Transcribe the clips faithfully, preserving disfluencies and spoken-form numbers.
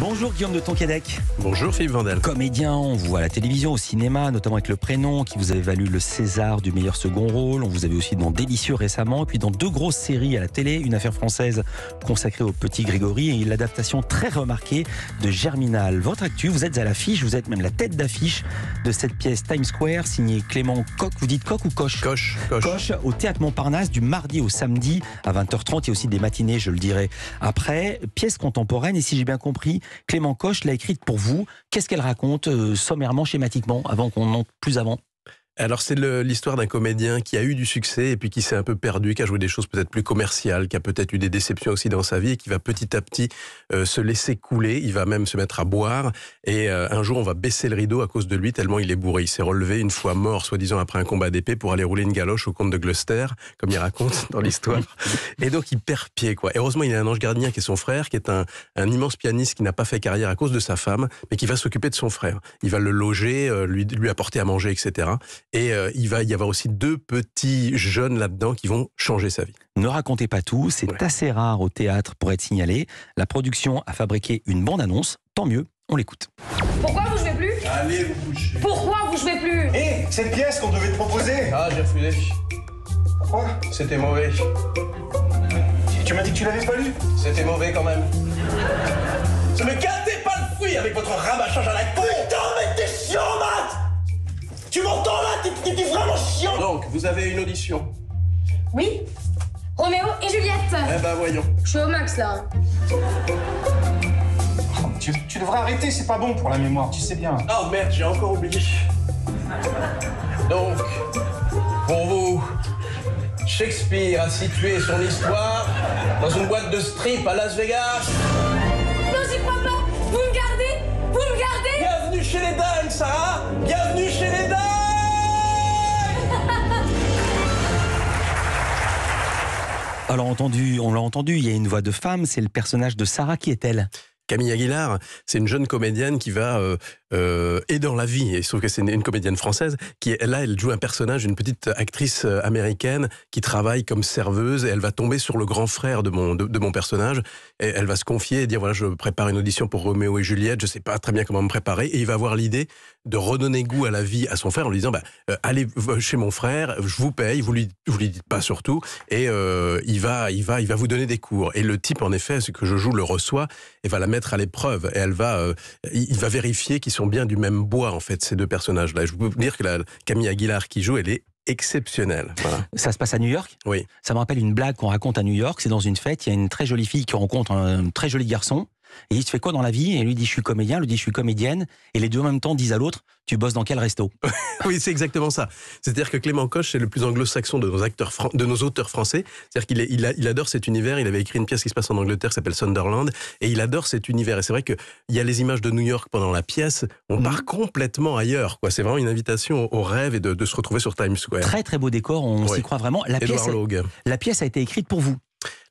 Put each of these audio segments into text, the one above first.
Bonjour Guillaume de Tonquédec. Bonjour Philippe Vandel. Comédien, on vous voit à la télévision, au cinéma, notamment avec Le Prénom, qui vous avait valu le César du meilleur second rôle. On vous avait aussi dans Délicieux récemment, et puis dans deux grosses séries à la télé, Une affaire française consacrée au petit Grégory et l'adaptation très remarquée de Germinal. Votre actu, vous êtes à l'affiche, vous êtes même la tête d'affiche de cette pièce Times Square, signée Clément Koch. Vous dites Koch ou Koch ? Koch, Koch. Koch, au Théâtre Montparnasse, du mardi au samedi à vingt heures trente, et aussi des matinées, je le dirai après. Pièce contemporaine, et si j'ai bien compris, Clément Koch l'a écrite pour vous. Qu'est-ce qu'elle raconte euh, sommairement, schématiquement, avant qu'on monte plus avant ? Alors c'est l'histoire d'un comédien qui a eu du succès et puis qui s'est un peu perdu, qui a joué des choses peut-être plus commerciales, qui a peut-être eu des déceptions aussi dans sa vie et qui va petit à petit euh, se laisser couler, il va même se mettre à boire et euh, un jour on va baisser le rideau à cause de lui tellement il est bourré. Il s'est relevé une fois mort, soi-disant après un combat d'épée, pour aller rouler une galoche au comte de Gloucester, comme il raconte dans l'histoire. Et donc il perd pied, quoi. Et heureusement il a un ange gardien qui est son frère, qui est un, un immense pianiste qui n'a pas fait carrière à cause de sa femme, mais qui va s'occuper de son frère. Il va le loger, euh, lui, lui apporter à manger, et cetera. Et euh, il va y avoir aussi deux petits jeunes là-dedans qui vont changer sa vie. Ne racontez pas tout, c'est ouais. assez rare au théâtre pour être signalé. La production a fabriqué une bande-annonce, tant mieux, on l'écoute. Pourquoi vous jouez plus ? Allez vous boucher. Pourquoi vous jouez plus ? Hé, hey, cette pièce qu'on devait te proposer. Ah, j'ai refusé. Pourquoi ? C'était mauvais. Tu m'as dit que tu l'avais pas lu ? C'était mauvais quand même. Ça me gâtez pas le fruit avec votre rabâchage à la con. Putain, mais t'es chiant, Matt ! Tu m'entends là? T'es vraiment chiant! Donc, vous avez une audition? Oui. Roméo et Juliette. Eh ben, voyons. Je suis au max, là. Oh, tu, tu devrais arrêter, c'est pas bon pour la mémoire, tu sais bien. Oh merde, j'ai encore oublié. Donc, pour vous, Shakespeare a situé son histoire dans une boîte de strip à Las Vegas. Non, j'y crois pas! Vous me gardez! Vous me gardez! Bienvenue chez les dingues, Sarah! Bienvenue chez les dingues! Alors entendu, on l'a entendu, il y a une voix de femme, c'est le personnage de Sarah, qui est-elle ? Camille Aguilar, c'est une jeune comédienne qui va euh, euh, et dans la vie, et il se trouve que c'est une, une comédienne française, qui là, elle joue un personnage, une petite actrice américaine qui travaille comme serveuse, et elle va tomber sur le grand frère de mon, de, de mon personnage, et elle va se confier et dire, voilà, je prépare une audition pour Roméo et Juliette, je sais pas très bien comment me préparer, et il va avoir l'idée de redonner goût à la vie à son frère en lui disant, bah, euh, allez chez mon frère, je vous paye, vous lui, vous lui dites pas surtout, et euh, il, va, il, va, il va vous donner des cours. Et le type, en effet, ce que je joue, le reçoit, et va la mettre à l'épreuve, et elle va, euh, il va vérifier qu'ils sont bien du même bois, en fait, ces deux personnages-là. Je peux vous dire que la Camille Aguilar qui joue, elle est exceptionnelle. Voilà. Ça se passe à New York ? Oui. Ça me rappelle une blague qu'on raconte à New York, c'est dans une fête, il y a une très jolie fille qui rencontre un très joli garçon, et il se fait quoi dans la vie ? Et lui dit, je suis comédien, lui dit, je suis comédienne, et les deux en même temps disent à l'autre, tu bosses dans quel resto ? Oui, c'est exactement ça. C'est-à-dire que Clément Koch, c'est le plus anglo-saxon de nos acteurs, de nos auteurs français. C'est-à-dire qu'il il il adore cet univers. Il avait écrit une pièce qui se passe en Angleterre, qui s'appelle Sunderland, et il adore cet univers. Et c'est vrai qu'il y a les images de New York pendant la pièce. On mmh. part complètement ailleurs, quoi. C'est vraiment une invitation au rêve et de, de se retrouver sur Times Square. Très, très beau décor. On oui. s'y croit vraiment. La pièce, a, la pièce a été écrite pour vous.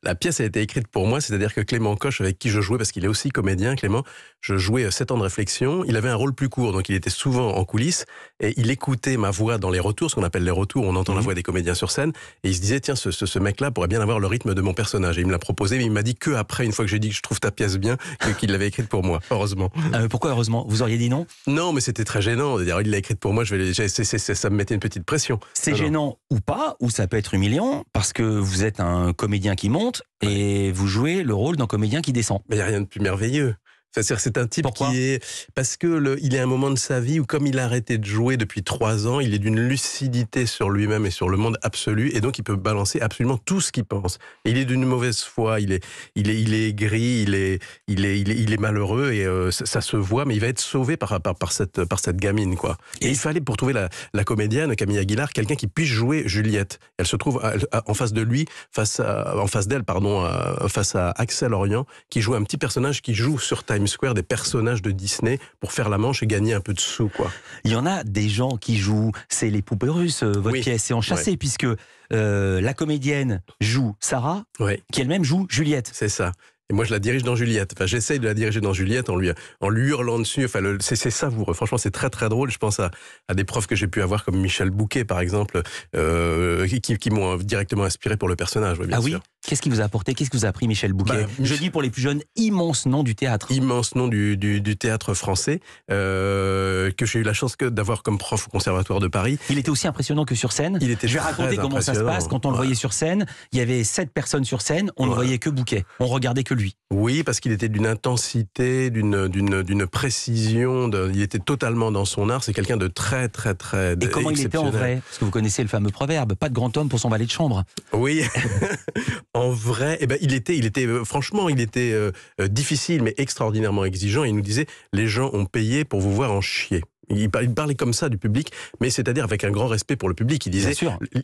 La pièce a été écrite pour moi, c'est-à-dire que Clément Koch, avec qui je jouais, parce qu'il est aussi comédien, Clément, je jouais sept ans de réflexion, il avait un rôle plus court, donc il était souvent en coulisses, et il écoutait ma voix dans les retours, ce qu'on appelle les retours, on entend mmh. la voix des comédiens sur scène, et il se disait, tiens, ce, ce, ce mec-là pourrait bien avoir le rythme de mon personnage. Et il me l'a proposé, mais il m'a dit que après, une fois que j'ai dit que je trouve ta pièce bien, qu'il l'avait écrite pour moi, heureusement. Euh, pourquoi heureusement ? Vous auriez dit non ? Non, mais c'était très gênant, c'est-à-dire, il l'a écrite pour moi, je vais, c'est, c'est, c'est, ça me mettait une petite pression. C'est Alors. gênant ou pas, ou ça peut être humiliant, parce que vous êtes un comédien qui monte, et vous jouez le rôle d'un comédien qui descend. Il n'y a rien de plus merveilleux. C'est un type Pourquoi qui est... Parce qu'il est à un moment de sa vie où, comme il a arrêté de jouer depuis trois ans, il est d'une lucidité sur lui-même et sur le monde absolu, et donc il peut balancer absolument tout ce qu'il pense. Et il est d'une mauvaise foi, il est, il est, il est aigri, il est, il est, il est, il est malheureux, et euh, ça, ça se voit, mais il va être sauvé par, par, par, cette, par cette gamine, quoi. Et, et il fallait, pour trouver la, la comédienne, Camille Aguilar, quelqu'un qui puisse jouer Juliette. Elle se trouve à, à, en face de lui, face à, en face d'elle, pardon, à, face à Axel Orient, qui joue un petit personnage qui joue sur Times Square des personnages de Disney pour faire la manche et gagner un peu de sous, quoi. Il y en a des gens qui jouent, c'est les poupées russes, votre oui. pièce est enchâssée, ouais. puisque euh, la comédienne joue Sarah, ouais. qui elle-même joue Juliette. C'est ça. Et moi, je la dirige dans Juliette. Enfin, j'essaye de la diriger dans Juliette en lui, en lui hurlant dessus. Enfin, c'est ça, vous. Franchement, c'est très, très drôle. Je pense à, à des profs que j'ai pu avoir, comme Michel Bouquet, par exemple, euh, qui, qui m'ont directement inspiré pour le personnage. Oui, bien ah sûr. oui Qu'est-ce qui vous a apporté? Qu'est-ce que vous a appris, Michel Bouquet? bah, Je dis pour les plus jeunes, immense nom du théâtre. Immense nom du, du, du théâtre français, euh, que j'ai eu la chance que d'avoir comme prof au Conservatoire de Paris. Il était aussi impressionnant que sur scène. Il était Je vais raconter comment ça se passe. Quand on ouais. le voyait sur scène, il y avait sept personnes sur scène, on ouais. ne voyait que Bouquet. On regardait que lui. Oui, parce qu'il était d'une intensité, d'une, d'une, d'une précision. De, il était totalement dans son art. C'est quelqu'un de très, très, très exceptionnel. Et comment il était en vrai? Parce que vous connaissez le fameux proverbe, pas de grand homme pour son valet de chambre. Oui. En vrai, eh ben, il était, il était, franchement, il était euh, difficile, mais extraordinairement exigeant. Il nous disait, les gens ont payé pour vous voir en chier. Il parlait comme ça du public, mais c'est-à-dire avec un grand respect pour le public. Il disait,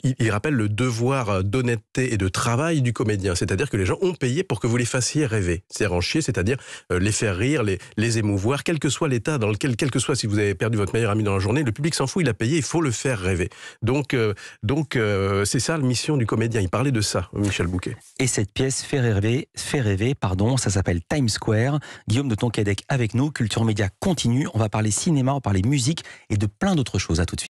il, il rappelle le devoir d'honnêteté et de travail du comédien. C'est-à-dire que les gens ont payé pour que vous les fassiez rêver. C'est-à-dire en chier, c'est-à-dire les faire rire, les, les émouvoir, quel que soit l'état dans lequel, quel que soit si vous avez perdu votre meilleur ami dans la journée, le public s'en fout, il a payé, il faut le faire rêver. Donc, euh, donc euh, c'est ça la mission du comédien. Il parlait de ça, Michel Bouquet. Et cette pièce fait rêver, fait rêver, pardon, ça s'appelle Times Square. Guillaume de Tonquédec avec nous, Culture Média continue. On va parler cinéma, on va parler musique et de plein d'autres choses. À tout de suite.